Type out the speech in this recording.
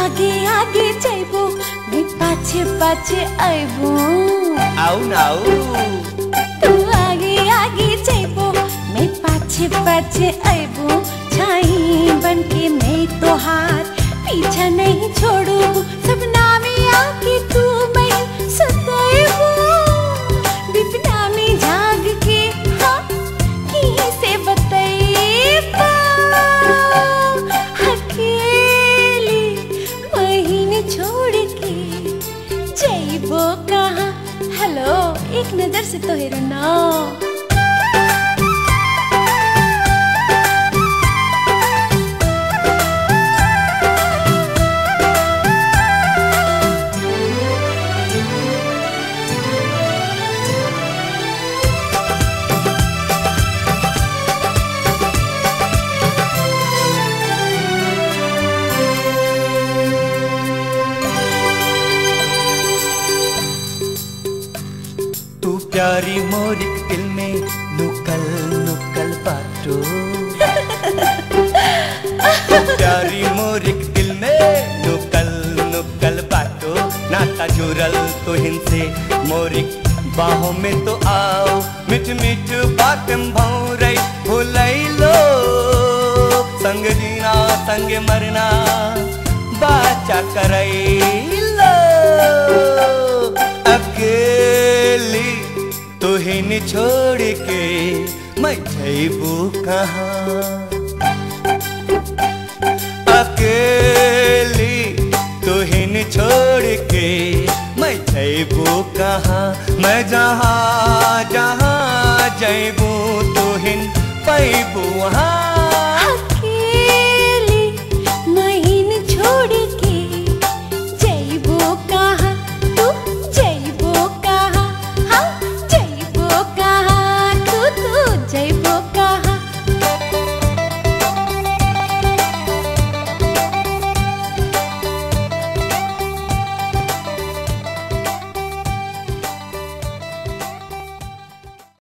आगे आगे जाइबो मैं पाछे पाछे आइबो। आओ ना आओ तू आगे आगे जाइबो मैं पाछे पाछे आइबो। छाई बनके मैं तोहार पीछा नहीं छोड़ू। सपना में आके तू मैं सताइबो। बिपना में जाग के हाँ किहे से बताइबो। अकेली महीन छोड़ के जाइबो कहाँ। हेलो एक नजर से तो हेरो ना। प्यारी मोरी दिल में नुकल नुकल बाटो। प्यारी मोरी दिल में नुकल नुकल बाटो। नाता जुरल तो हिंसे मोरी बाहों में तो आओ। मिठ मिठ बातम भौरे भुलाई लो। संग जीना संग मरना बाचा कराई लो। अकेली तोहिन छोड़ के मैं जाइबू कहाँ। अकेली तोहिन छोड़ के मैं जाइबू कहाँ। मैं जहाँ जहाँ जाइबू तोहिन पाइबू वहाँ।